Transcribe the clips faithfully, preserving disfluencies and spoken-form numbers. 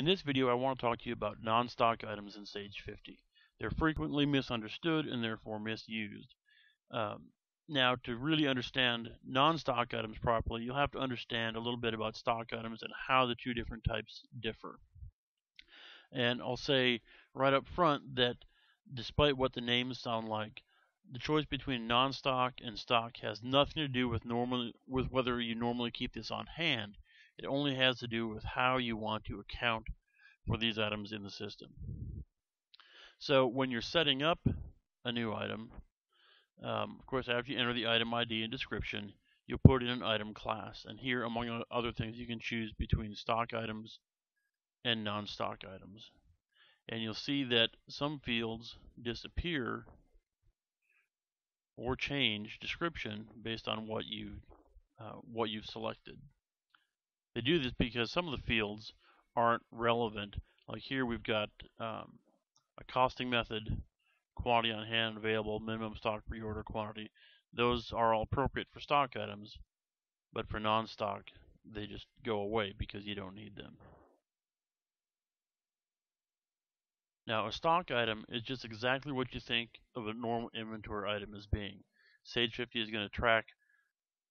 In this video, I want to talk to you about non-stock items in Sage fifty. They're frequently misunderstood and therefore misused. Um, now, to really understand non-stock items properly, you'll have to understand a little bit about stock items and how the two different types differ. And I'll say right up front that despite what the names sound like, the choice between non-stock and stock has nothing to do with normally with whether you normally keep this on hand. It only has to do with how you want to account for these items in the system. So when you're setting up a new item, um, of course, after you enter the item I D and description, you'll put in an item class. And here, among other things, you can choose between stock items and non-stock items. And you'll see that some fields disappear or change description based on what you uh, what you've selected. They do this because some of the fields aren't relevant. Like here, we've got um, a costing method, quantity on hand available, minimum stock reorder quantity. Those are all appropriate for stock items, but for non-stock, they just go away because you don't need them. Now, a stock item is just exactly what you think of a normal inventory item as being. Sage fifty is going to track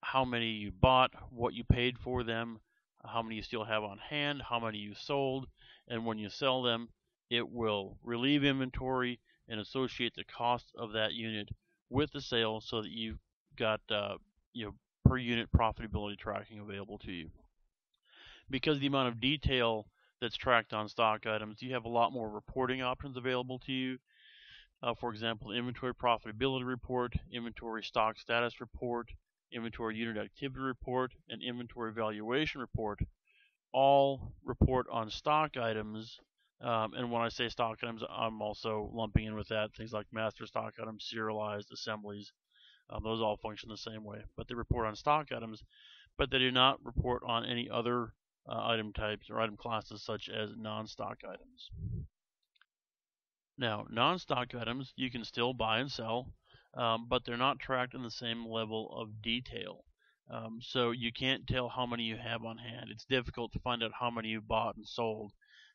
how many you bought, what you paid for them, how many you still have on hand, how many you sold, and when you sell them, it will relieve inventory and associate the cost of that unit with the sale so that you've got uh, you know, per unit profitability tracking available to you. Because the amount of detail that's tracked on stock items, you have a lot more reporting options available to you. Uh, for example, inventory profitability report, inventory stock status report, inventory unit activity report, and inventory valuation report all report on stock items. Um, and when I say stock items, I'm also lumping in with that things like master stock items, serialized assemblies. Um, those all function the same way, but they report on stock items, but they do not report on any other Uh, item types or item classes such as non-stock items. Now, non-stock items you can still buy and sell, um, but they're not tracked in the same level of detail. Um, so you can't tell how many you have on hand. It's difficult to find out how many you bought and sold.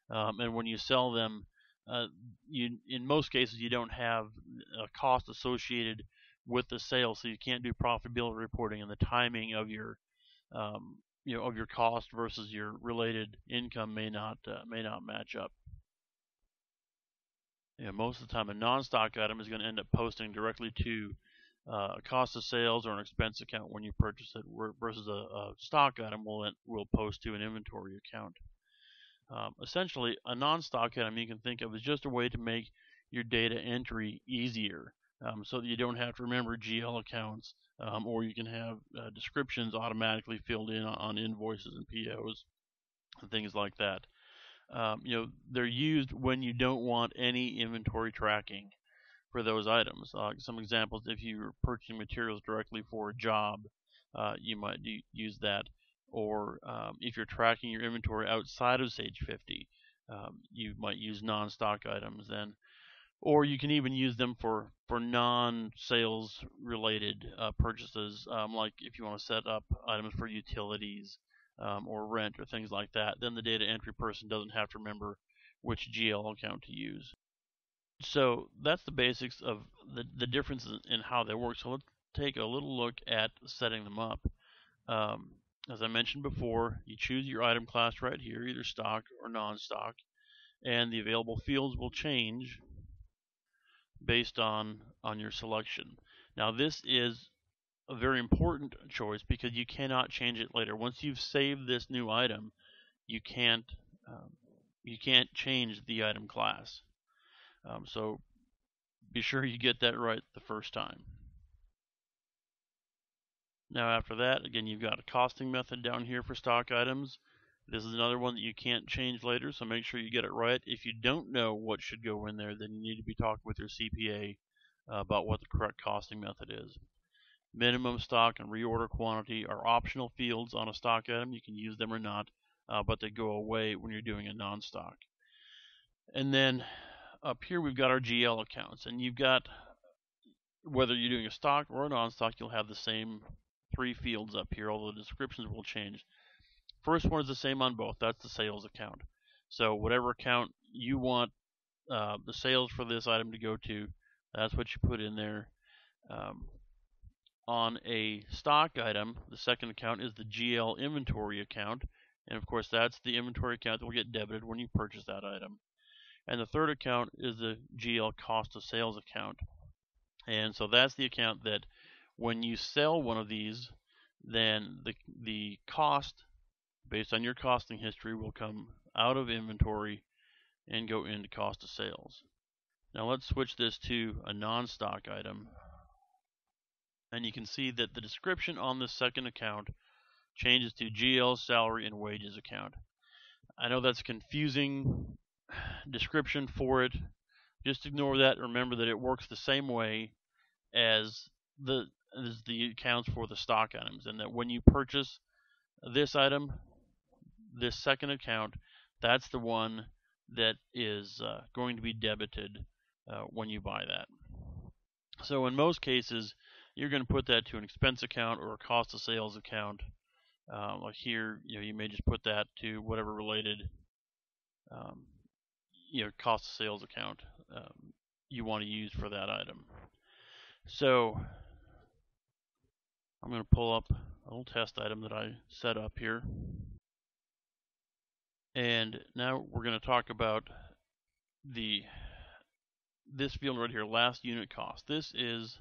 Um, and when you sell them, uh, you in most cases you don't have a cost associated with the sale, so you can't do profitability reporting and the timing of your um, you know, of your cost versus your related income may not uh, may not match up. You know, most of the time, a non-stock item is going to end up posting directly to uh, a cost of sales or an expense account when you purchase it, versus a, a stock item will will post to an inventory account. Um, essentially, a non-stock item you can think of as just a way to make your data entry easier, um, so that you don't have to remember G L accounts. Um, or you can have uh, descriptions automatically filled in on invoices and P Os and things like that. Um, you know, they're used when you don't want any inventory tracking for those items. Uh, some examples: if you're purchasing materials directly for a job, uh, you might use that. Or um, if you're tracking your inventory outside of Sage fifty, um, you might use non-stock items then. Or you can even use them for, for non-sales related uh, purchases, um, like if you want to set up items for utilities um, or rent or things like that. Then the data entry person doesn't have to remember which G L account to use. So that's the basics of the, the differences in how they work. So let's take a little look at setting them up. Um, as I mentioned before, you choose your item class right here, either stock or non-stock, and the available fields will change based on on your selection. Now, this is a very important choice because you cannot change it later. Once you've saved this new item, you can't um, you can't change the item class. Um, so be sure you get that right the first time. Now, after that, again, you've got a costing method down here for stock items. This is another one that you can't change later, so make sure you get it right. If you don't know what should go in there, then you need to be talking with your C P A uh, about what the correct costing method is. Minimum stock and reorder quantity are optional fields on a stock item. You can use them or not, uh, but they go away when you're doing a non-stock. And then up here we've got our G L accounts, and you've got, whether you're doing a stock or a non-stock, you'll have the same three fields up here, although the descriptions will change. First one is the same on both. That's the sales account. So whatever account you want uh, the sales for this item to go to, that's what you put in there. Um, on a stock item, the second account is the G L inventory account. And of course, that's the inventory account that will get debited when you purchase that item. And the third account is the G L cost of sales account. And so that's the account that when you sell one of these, then the, the cost, based on your costing history, will come out of inventory and go into cost of sales. Now let's switch this to a non-stock item. And you can see that the description on the second account changes to G L salary and wages account. I know that's a confusing description for it. Just ignore that. Remember that it works the same way as the as the accounts for the stock items, and that when you purchase this item, this second account, that's the one that is uh, going to be debited uh, when you buy that. So in most cases, you're going to put that to an expense account or a cost of sales account. Um, like here, you know, you may just put that to whatever related, um, you know, cost of sales account um, you want to use for that item. So I'm going to pull up a little test item that I set up here. And now we're going to talk about the this field right here, last unit cost. This is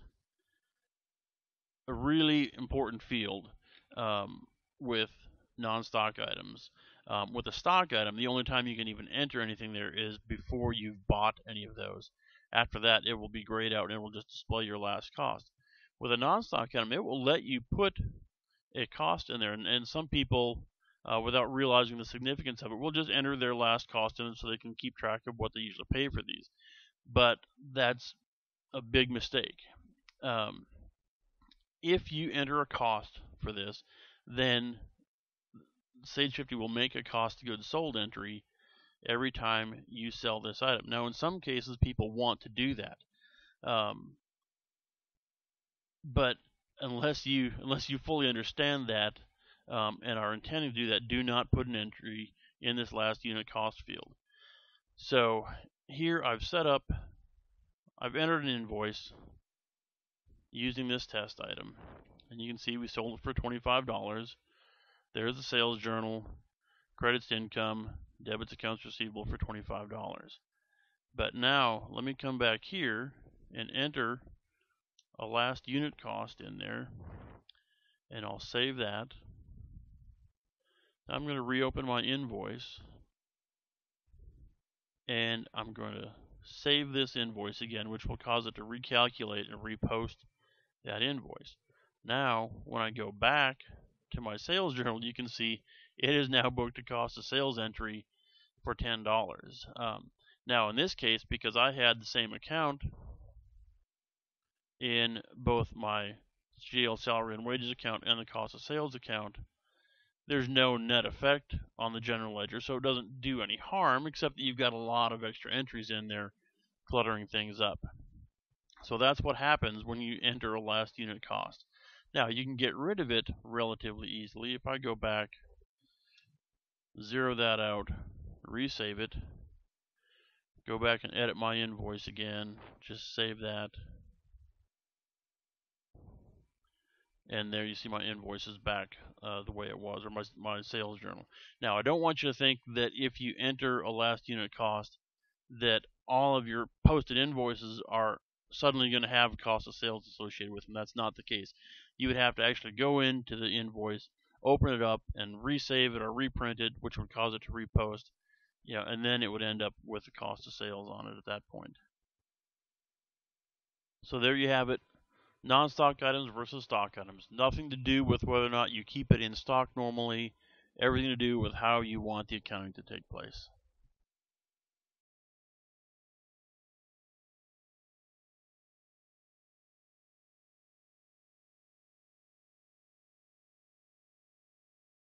a really important field um, with non-stock items. Um, with a stock item, the only time you can even enter anything there is before you've bought any of those. After that, it will be grayed out and it will just display your last cost. With a non-stock item, it will let you put a cost in there, and, and some people, uh, without realizing the significance of it, will just enter their last cost in it so they can keep track of what they usually pay for these. But that's a big mistake. Um, if you enter a cost for this, then Sage fifty will make a cost of goods sold entry every time you sell this item. Now, in some cases, people want to do that, um, but unless you unless you fully understand that um, and are intending to do that, do not put an entry in this last unit cost field. So here I've set up, I've entered an invoice using this test item, and you can see we sold it for twenty-five dollars. There's the sales journal, credits to income, debits accounts receivable for twenty-five dollars. But now let me come back here and enter a last unit cost in there, and I'll save that. I'm going to reopen my invoice, and I'm going to save this invoice again, which will cause it to recalculate and repost that invoice. Now when I go back to my sales journal, you can see it is now booked to cost of sales entry for ten dollars. Um, now in this case, because I had the same account in both my G L salary and wages account and the cost of sales account, there's no net effect on the general ledger, so it doesn't do any harm, except that you've got a lot of extra entries in there cluttering things up. So that's what happens when you enter a last unit cost. Now you can get rid of it relatively easily. If I go back, zero that out, resave it, go back and edit my invoice again, just save that, and there you see my invoice is back uh, the way it was, or my, my sales journal. Now I don't want you to think that if you enter a last unit cost that all of your posted invoices are suddenly going to have cost of sales associated with them. That's not the case. You would have to actually go into the invoice, open it up, and resave it or reprint it, which would cause it to repost, you know, and then it would end up with the cost of sales on it at that point. So there you have it, non-stock items versus stock items. Nothing to do with whether or not you keep it in stock normally, everything to do with how you want the accounting to take place.